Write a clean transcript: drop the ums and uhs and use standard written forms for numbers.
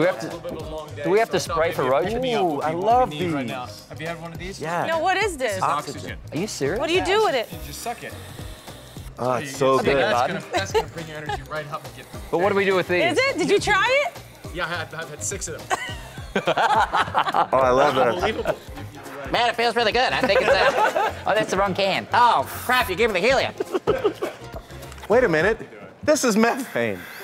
Do we have to spray for roaches? Ooh, I love these. Right now. Have you had one of these? Yeah. No, what is this? This is oxygen. Are you serious? What do you do with it? You just suck it. Oh, it's so good. That's gonna bring your energy right up and get them. But what do we do with these? Is it? Did you try it? Yeah, I've had 6 of them. Oh, I love that. Unbelievable. Man, it feels really good. I think it's oh, that's the wrong can. Oh, crap, you gave me the helium. Wait a minute. This is methane.